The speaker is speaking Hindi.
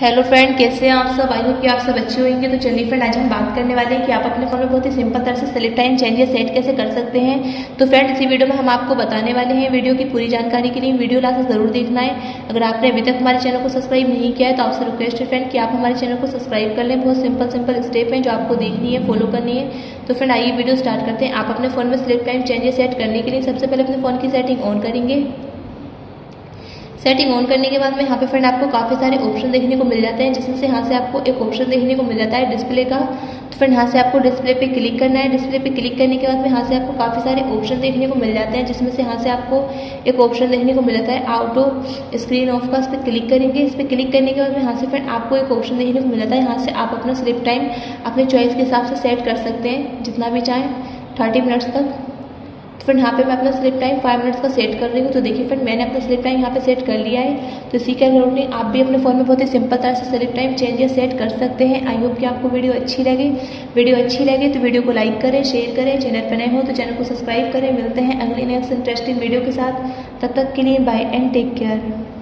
हेलो फ्रेंड, कैसे हैं आप सब। आई होप कि आप सब अच्छे होंगे। तो चलिए फ्रेंड, आज हम बात करने वाले हैं कि आप अपने फ़ोन में बहुत ही सिंपल तरह से स्लिप टाइम चेंजेस सेट कैसे कर सकते हैं। तो फ्रेंड, इसी वीडियो में हम आपको बताने वाले हैं। वीडियो की पूरी जानकारी के लिए वीडियो लास्ट ज़रूर देखना है। अगर आपने अभी तक हमारे चैनल को सब्सक्राइब नहीं किया है तो आपसे रिक्वेस्ट है फ्रेंड कि आप हमारे चैनल को सब्सक्राइब कर लें। बहुत सिंपल सिंपल स्टेप हैं जो आपको देखनी है, फॉलो करनी है। तो फ्रेंड आइए वीडियो स्टार्ट करते हैं। आप अपने फ़ोन में स्लिप टाइम चेंजेस सेट करने के लिए सबसे पहले अपने फ़ोन की सेटिंग ऑन करेंगे। सेटिंग ऑन करने के बाद में यहाँ पे फ्रेंड आपको काफ़ी सारे ऑप्शन देखने को मिल जाते हैं, जिसमें से यहाँ से आपको एक ऑप्शन देखने को मिल जाता है डिस्प्ले का। तो फ्रेंड यहाँ से आपको डिस्प्ले पे क्लिक करना है। डिस्प्ले पे क्लिक करने के बाद में यहाँ से आपको काफ़ी सारे ऑप्शन देखने को मिल जाते हैं, जिसमें से यहाँ से आपको एक ऑप्शन देखने को मिल जाता है ऑटो स्क्रीन ऑफ का। इस पर क्लिक करेंगे। इस पर क्लिक करने के बाद में यहाँ से फ्रेंड आपको एक ऑप्शन देखने को मिल जाता है। यहाँ से आप अपना स्लिप टाइम अपने चॉइस के हिसाब से सेट कर सकते हैं, जितना भी चाहें 30 मिनट्स तक। तो फ्रेंड यहाँ पे मैं अपना स्लिप टाइम 5 मिनट्स का सेट कर रही हूँ। तो देखिए फ्रेंड, मैंने अपना स्लिप टाइम यहाँ पे सेट कर लिया है। तो इसी के अकॉर्डिंग आप भी अपने फ़ोन में बहुत ही सिंपल तरह से स्लिप टाइम चेंजेस सेट कर सकते हैं। आई होप कि आपको वीडियो अच्छी लगे। वीडियो अच्छी लगे तो वीडियो को लाइक करें, शेयर करें। चैनल पर नए हो तो चैनल को सब्सक्राइब करें। मिलते हैं अगले नेक्स्ट इंटरेस्टिंग वीडियो के साथ। तब तक के लिए बाय एंड टेक केयर।